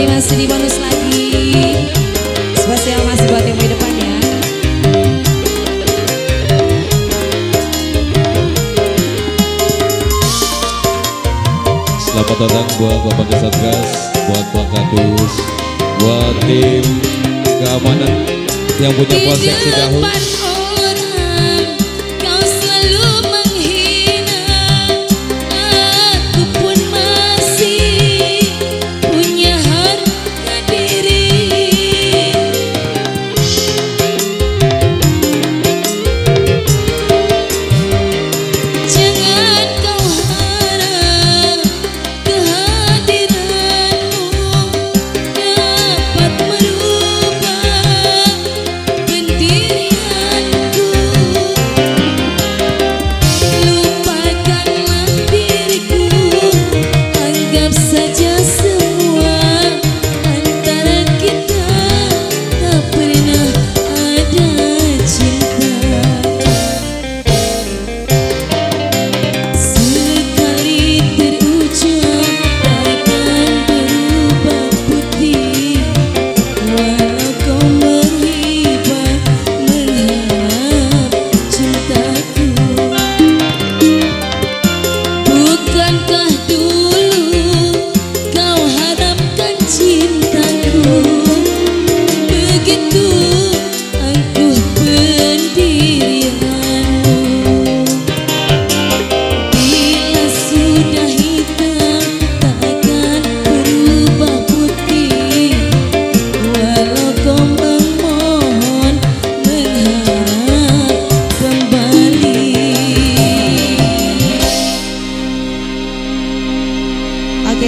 kembali masih di bonus lagi. Spesial masih buat yang di depan ya. Selamat datang buat Bapak Kesatgas, buat Pak Kadus, buat tim keamanan yang punya polsek Cidahu.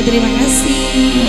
Terima kasih.